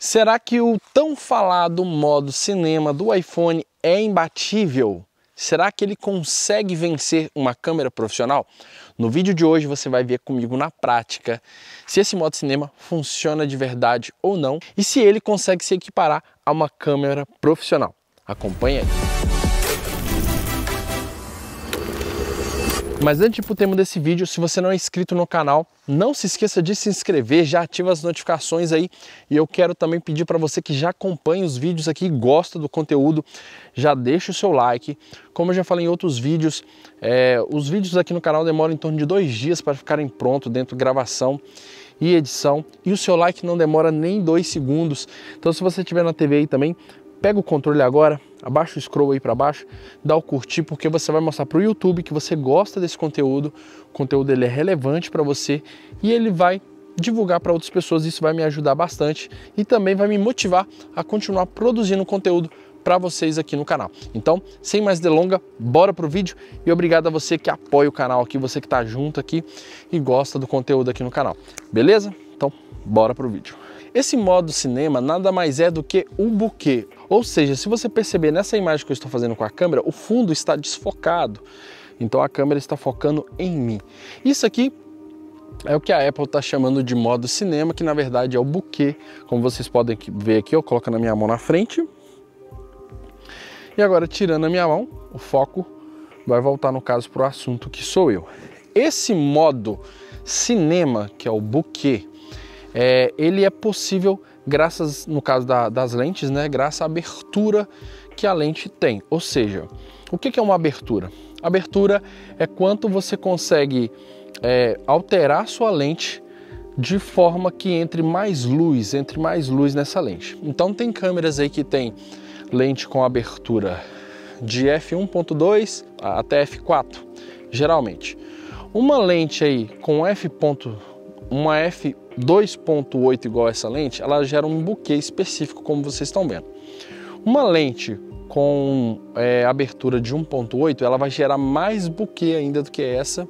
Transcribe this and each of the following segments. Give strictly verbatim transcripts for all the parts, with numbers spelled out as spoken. Será que o tão falado modo cinema do iPhone é imbatível? Será que ele consegue vencer uma câmera profissional? No vídeo de hoje você vai ver comigo na prática se esse modo cinema funciona de verdade ou não e se ele consegue se equiparar a uma câmera profissional. Acompanhe aí. Mas antes de ir pro tema desse vídeo, se você não é inscrito no canal, não se esqueça de se inscrever, já ativa as notificações aí. E eu quero também pedir para você que já acompanha os vídeos aqui e gosta do conteúdo, já deixa o seu like. Como eu já falei em outros vídeos, é, os vídeos aqui no canal demoram em torno de dois dias para ficarem prontos dentro de gravação e edição. E o seu like não demora nem dois segundos. Então se você estiver na T V aí também, pega o controle agora, abaixa o scroll aí para baixo, dá o curtir, porque você vai mostrar para o YouTube que você gosta desse conteúdo, o conteúdo ele é relevante para você e ele vai divulgar para outras pessoas, isso vai me ajudar bastante e também vai me motivar a continuar produzindo conteúdo para vocês aqui no canal. Então, sem mais delonga, bora pro vídeo e obrigado a você que apoia o canal aqui, você que está junto aqui e gosta do conteúdo aqui no canal, beleza? Então, bora pro vídeo. Esse modo cinema nada mais é do que um bokeh, ou seja, se você perceber nessa imagem que eu estou fazendo com a câmera, o fundo está desfocado, então a câmera está focando em mim. Isso aqui é o que a Apple está chamando de modo cinema, que na verdade é o bokeh, como vocês podem ver aqui, eu coloco na minha mão na frente, e agora tirando a minha mão, o foco vai voltar no caso para o assunto que sou eu. Esse modo cinema, que é o bokeh, É, ele é possível graças, no caso da, das lentes, né, graças à abertura que a lente tem. Ou seja, o que, que é uma abertura? Abertura é quanto você consegue é, alterar sua lente de forma que entre mais luz, entre mais luz nessa lente. Então tem câmeras aí que tem lente com abertura de F um ponto dois até F quatro, geralmente. Uma lente aí com F. Uma F dois ponto oito igual a essa lente, ela gera um bokeh específico, como vocês estão vendo. Uma lente com é, abertura de um ponto oito, ela vai gerar mais bokeh ainda do que essa,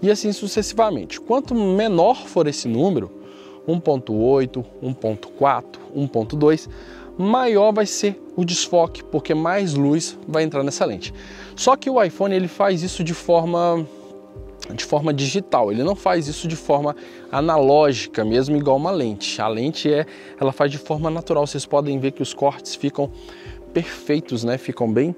e assim sucessivamente. Quanto menor for esse número, um ponto oito, um ponto quatro, um ponto dois, maior vai ser o desfoque, porque mais luz vai entrar nessa lente. Só que o iPhone ele faz isso de forma... de forma digital, ele não faz isso de forma analógica mesmo, igual uma lente. A lente é, ela faz de forma natural, vocês podem ver que os cortes ficam perfeitos, né? Ficam bem,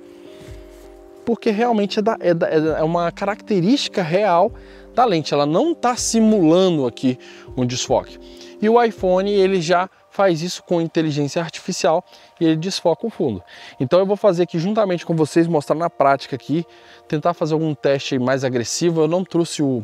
porque realmente é, da, é, da, é uma característica real da lente, ela não está simulando aqui um desfoque. E o iPhone, ele já faz isso com inteligência artificial e ele desfoca o fundo. Então eu vou fazer aqui juntamente com vocês, mostrar na prática aqui, tentar fazer algum teste mais agressivo. Eu não trouxe o...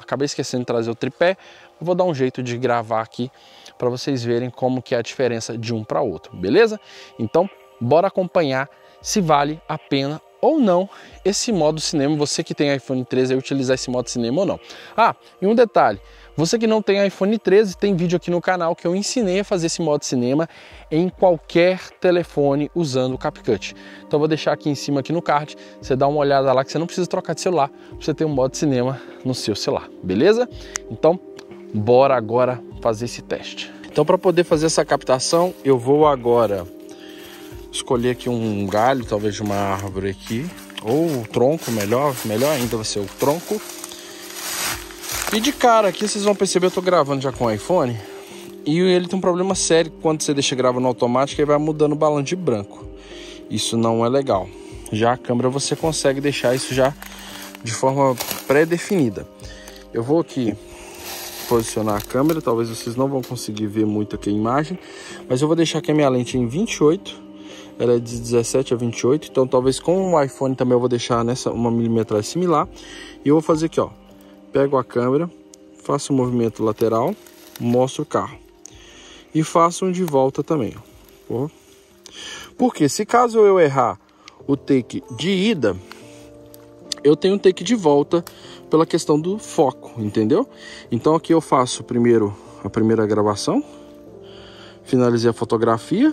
acabei esquecendo de trazer o tripé. Eu vou dar um jeito de gravar aqui para vocês verem como que é a diferença de um para outro, beleza? Então, bora acompanhar se vale a pena ou não esse modo cinema, você que tem iPhone treze, vai utilizar esse modo cinema ou não. Ah, e um detalhe, você que não tem iPhone treze, tem vídeo aqui no canal que eu ensinei a fazer esse modo cinema em qualquer telefone usando o CapCut. Então eu vou deixar aqui em cima, aqui no card, você dá uma olhada lá que você não precisa trocar de celular, você tem um modo cinema no seu celular, beleza? Então, bora agora fazer esse teste. Então para poder fazer essa captação, eu vou agora escolher aqui um galho, talvez de uma árvore aqui, ou o tronco, melhor, melhor ainda vai ser o tronco. E de cara aqui, vocês vão perceber, eu tô gravando já com o iPhone, e ele tem um problema sério, quando você deixa gravando automático, ele vai mudando o balanço de branco. Isso não é legal. Já a câmera, você consegue deixar isso já de forma pré-definida. Eu vou aqui posicionar a câmera, talvez vocês não vão conseguir ver muito aqui a imagem, mas eu vou deixar aqui a minha lente em vinte e oito, ela é de dezessete a vinte e oito, então talvez com o iPhone também eu vou deixar nessa uma milimetragem similar. E eu vou fazer aqui, ó, pego a câmera, faço um movimento lateral, mostro o carro. E faço um de volta também, ó. Porque se caso eu errar o take de ida, eu tenho um take de volta pela questão do foco, entendeu? Então aqui eu faço primeiro a primeira gravação, finalizei a fotografia.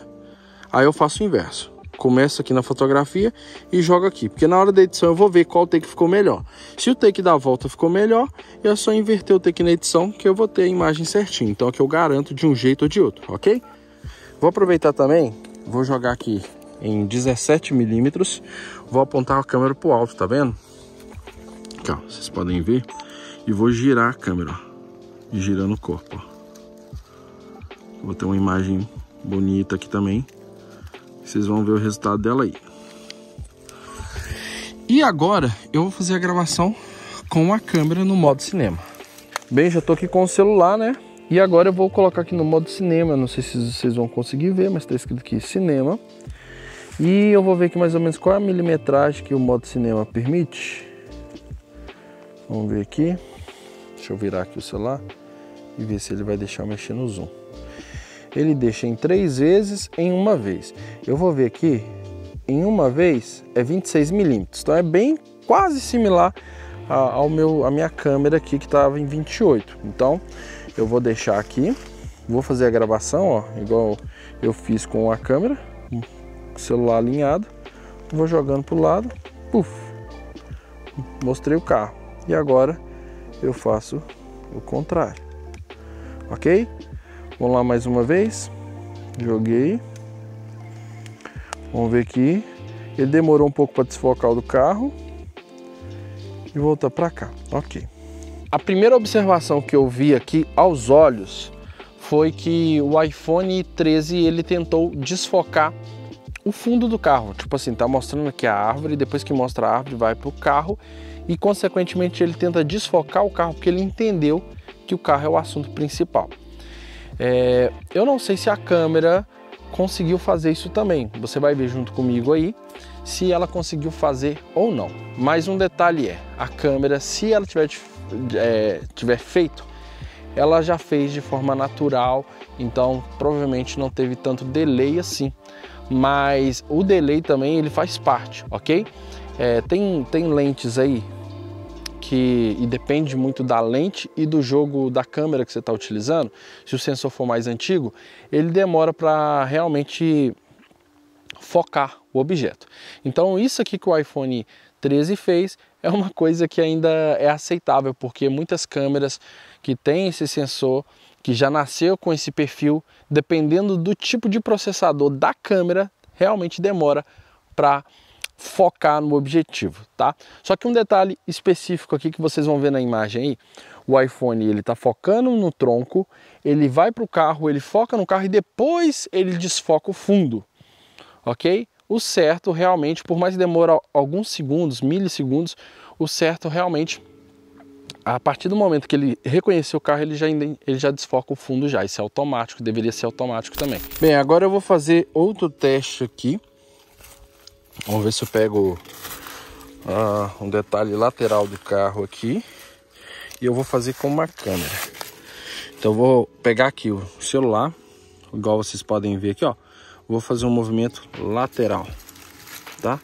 Aí eu faço o inverso, começo aqui na fotografia e jogo aqui, porque na hora da edição eu vou ver qual take ficou melhor. Se o take da volta ficou melhor, eu só inverter o take na edição que eu vou ter a imagem certinha. Então aqui eu garanto de um jeito ou de outro, ok? Vou aproveitar também, vou jogar aqui em dezessete milímetros, vou apontar a câmera pro alto, tá vendo? Aqui, ó, vocês podem ver. E vou girar a câmera, ó, e girando o corpo, ó. Vou ter uma imagem bonita aqui também. Vocês vão ver o resultado dela aí. E agora eu vou fazer a gravação com a câmera no modo cinema. Bem, já tô aqui com o celular, né? E agora eu vou colocar aqui no modo cinema. Não sei se vocês vão conseguir ver, mas tá escrito aqui cinema. E eu vou ver aqui mais ou menos qual é a milimetragem que o modo cinema permite. Vamos ver aqui. Deixa eu virar aqui o celular e ver se ele vai deixar eu mexer no zoom. Ele deixa em três vezes, em uma vez. Eu vou ver aqui, em uma vez é vinte e seis milímetros. Então é bem quase similar a, ao meu, a minha câmera aqui que estava em vinte e oito. Então eu vou deixar aqui, vou fazer a gravação, ó, igual eu fiz com a câmera, o celular alinhado. Vou jogando para o lado, puf, mostrei o carro. E agora eu faço o contrário, ok? Vamos lá mais uma vez, joguei, vamos ver aqui, ele demorou um pouco para desfocar o do carro e voltar para cá, ok. A primeira observação que eu vi aqui aos olhos foi que o iPhone treze ele tentou desfocar o fundo do carro, tipo assim, tá mostrando aqui a árvore, depois que mostra a árvore vai para o carro e consequentemente ele tenta desfocar o carro porque ele entendeu que o carro é o assunto principal. É, eu não sei se a câmera conseguiu fazer isso também. Você vai ver junto comigo aí se ela conseguiu fazer ou não. Mas um detalhe é, a câmera, se ela tiver, é, tiver feito, ela já fez de forma natural, então provavelmente não teve tanto delay assim. Mas o delay também ele faz parte, ok? É, tem, tem lentes aí que e depende muito da lente e do jogo da câmera que você está utilizando. Se o sensor for mais antigo, ele demora para realmente focar o objeto. Então isso aqui que o iPhone treze fez é uma coisa que ainda é aceitável, porque muitas câmeras que têm esse sensor, que já nasceu com esse perfil, dependendo do tipo de processador da câmera, realmente demora para focar no objetivo, tá? Só que um detalhe específico aqui que vocês vão ver na imagem aí, o iPhone ele tá focando no tronco, ele vai para o carro, ele foca no carro e depois ele desfoca o fundo, ok? O certo realmente, por mais que demora alguns segundos, milissegundos, o certo realmente, a partir do momento que ele reconheceu o carro, ele já, ele já desfoca o fundo já. Isso é automático, deveria ser automático também. Bem, agora eu vou fazer outro teste aqui. Vamos ver se eu pego ah, um detalhe lateral do carro aqui. E eu vou fazer com uma câmera. Então eu vou pegar aqui o celular, igual vocês podem ver aqui, ó. Vou fazer um movimento lateral, tá?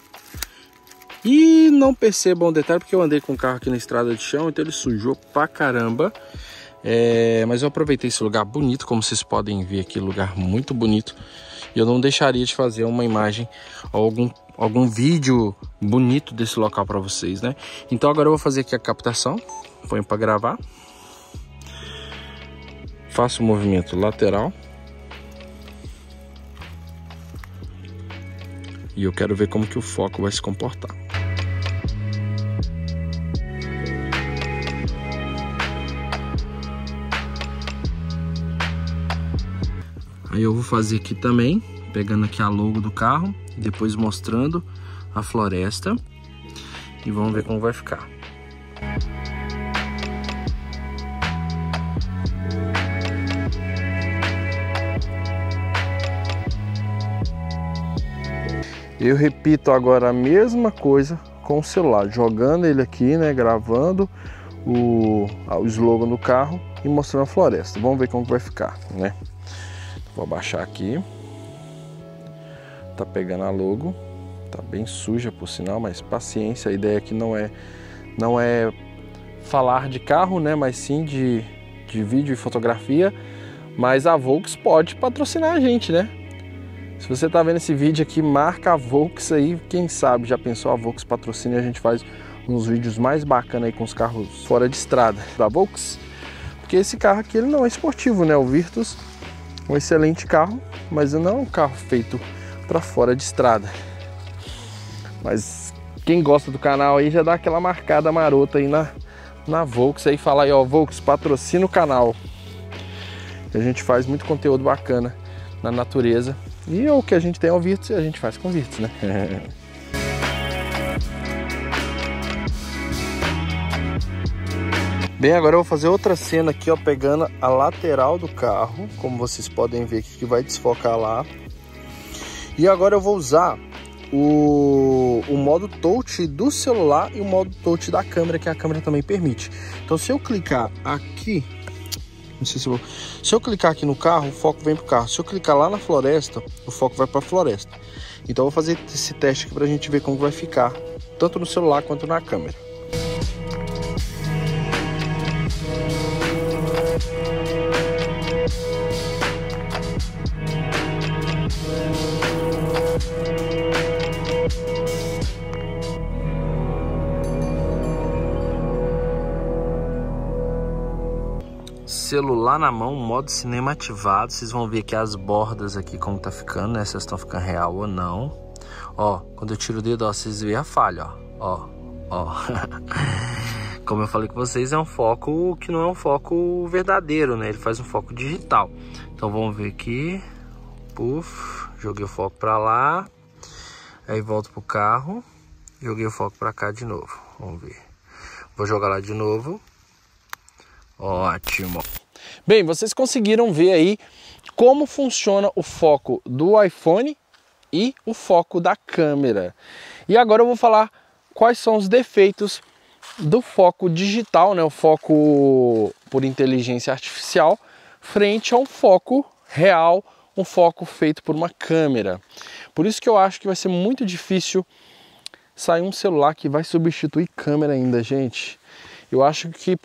E não percebam um detalhe, porque eu andei com o carro aqui na estrada de chão, então ele sujou pra caramba. É, mas eu aproveitei esse lugar bonito, como vocês podem ver aqui, lugar muito bonito. E eu não deixaria de fazer uma imagem ou algum, algum vídeo bonito desse local para vocês, né? Então agora eu vou fazer aqui a captação, ponho para gravar. Faço o movimento lateral. E eu quero ver como que o foco vai se comportar. Aí eu vou fazer aqui também, pegando aqui a logo do carro, depois mostrando a floresta e vamos ver como vai ficar. Eu repito agora a mesma coisa com o celular, jogando ele aqui, né, gravando o, o slogan do carro e mostrando a floresta. Vamos ver como que vai ficar, né? Vou abaixar aqui. Tá pegando a logo. Tá bem suja por sinal, mas paciência. A ideia aqui não é, não é falar de carro, né? Mas sim de, de vídeo e fotografia. Mas a Volks pode patrocinar a gente, né? Se você tá vendo esse vídeo aqui, marca a Volks aí. Quem sabe, já pensou, a Volks patrocina e a gente faz uns vídeos mais bacanas aí com os carros fora de estrada da Volks. Porque esse carro aqui ele não é esportivo, né? O Virtus. um excelente carro, mas não é um carro feito para fora de estrada. Mas quem gosta do canal aí já dá aquela marcada marota aí na, na Volks aí, fala aí, ó, Volks, patrocina o canal. A gente faz muito conteúdo bacana na natureza. E o que a gente tem ao Virtus, a gente faz com Virtus, né? Bem, agora eu vou fazer outra cena aqui, ó, pegando a lateral do carro, como vocês podem ver aqui, que vai desfocar lá. E agora eu vou usar o, o modo touch do celular e o modo touch da câmera, que a câmera também permite. Então, se eu clicar aqui, não sei se eu vou... se eu clicar aqui no carro, o foco vem pro carro. Se eu clicar lá na floresta, o foco vai pra floresta. Então, eu vou fazer esse teste aqui pra gente ver como vai ficar, tanto no celular quanto na câmera. Celular na mão, modo cinema ativado. Vocês vão ver aqui as bordas aqui como tá ficando, né? Se elas estão ficando real ou não. Ó, quando eu tiro o dedo, ó, vocês veem a falha, ó. Ó, ó. Como eu falei com vocês, é um foco que não é um foco verdadeiro, né? Ele faz um foco digital. Então vamos ver aqui. Puf, joguei o foco pra lá. Aí volto pro carro. Joguei o foco pra cá de novo. Vamos ver. Vou jogar lá de novo. Ótimo. Bem, vocês conseguiram ver aí como funciona o foco do iPhone e o foco da câmera. E agora eu vou falar quais são os defeitos do foco digital, né, o foco por inteligência artificial, frente a um foco real, um foco feito por uma câmera. Por isso que eu acho que vai ser muito difícil sair um celular que vai substituir câmera ainda, gente. Eu acho que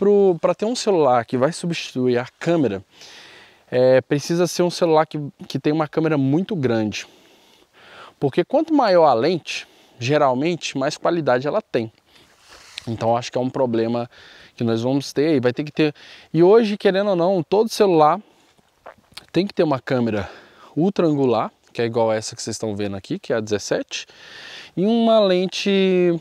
para ter um celular que vai substituir a câmera, é, precisa ser um celular que, que tem uma câmera muito grande. Porque quanto maior a lente, geralmente, mais qualidade ela tem. Então acho que é um problema que nós vamos ter aí. Vai ter que ter... E hoje, querendo ou não, todo celular tem que ter uma câmera ultra-angular, que é igual a essa que vocês estão vendo aqui, que é a dezessete, e uma lente...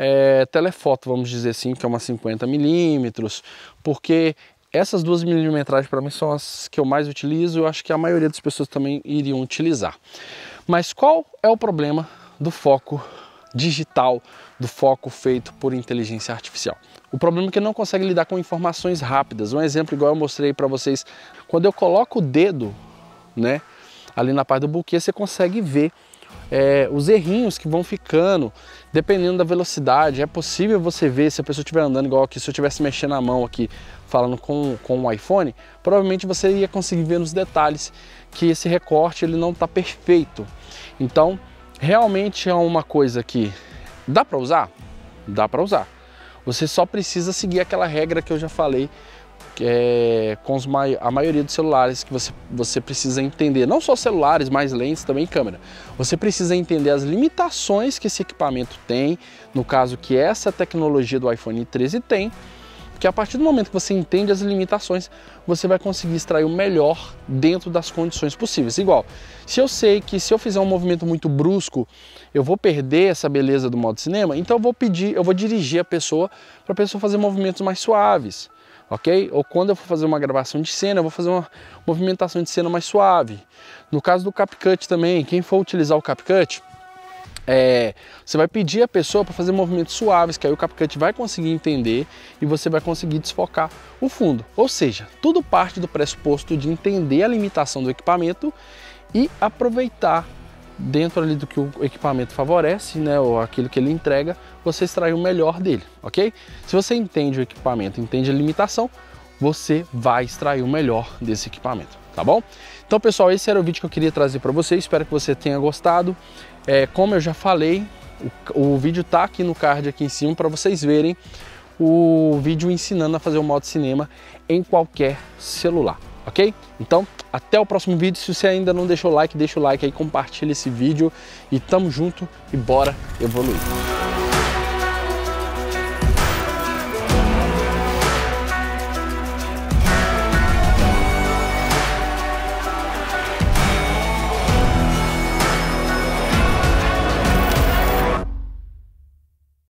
É, telefoto, vamos dizer assim, que é uma cinquenta milímetros, porque essas duas milimetragens para mim são as que eu mais utilizo, eu acho que a maioria das pessoas também iriam utilizar. Mas qual é o problema do foco digital, do foco feito por inteligência artificial? O problema é que não consegue lidar com informações rápidas. Um exemplo igual eu mostrei para vocês, quando eu coloco o dedo, né, ali na parte do buquê, você consegue ver É, os errinhos que vão ficando, dependendo da velocidade. É possível você ver, se a pessoa estiver andando igual aqui, se eu estivesse mexendo a mão aqui, falando com, com o iPhone, provavelmente você ia conseguir ver nos detalhes que esse recorte ele não está perfeito. Então, realmente é uma coisa que dá para usar? Dá para usar. Você só precisa seguir aquela regra que eu já falei, que é com os mai a maioria dos celulares, que você, você precisa entender, não só celulares, mas lentes também e câmera. Você precisa entender as limitações que esse equipamento tem, no caso que essa tecnologia do iPhone treze tem, que a partir do momento que você entende as limitações, você vai conseguir extrair o melhor dentro das condições possíveis. Igual, se eu sei que se eu fizer um movimento muito brusco, eu vou perder essa beleza do modo cinema, então eu vou pedir, eu vou dirigir a pessoa para a pessoa fazer movimentos mais suaves. Ok? Ou quando eu for fazer uma gravação de cena, eu vou fazer uma movimentação de cena mais suave. No caso do CapCut também, quem for utilizar o CapCut, é, você vai pedir a pessoa para fazer movimentos suaves, que aí o CapCut vai conseguir entender e você vai conseguir desfocar o fundo. Ou seja, tudo parte do pressuposto de entender a limitação do equipamento e aproveitar dentro ali do que o equipamento favorece, né, ou aquilo que ele entrega, você extrai o melhor dele, ok? Se você entende o equipamento, entende a limitação, você vai extrair o melhor desse equipamento, tá bom? Então, pessoal, esse era o vídeo que eu queria trazer para vocês, espero que você tenha gostado. É, como eu já falei, o, o vídeo tá aqui no card aqui em cima para vocês verem o vídeo ensinando a fazer o modo cinema em qualquer celular. Ok? Então, até o próximo vídeo. Se você ainda não deixou o like, deixa o like aí, compartilha esse vídeo e tamo junto e bora evoluir.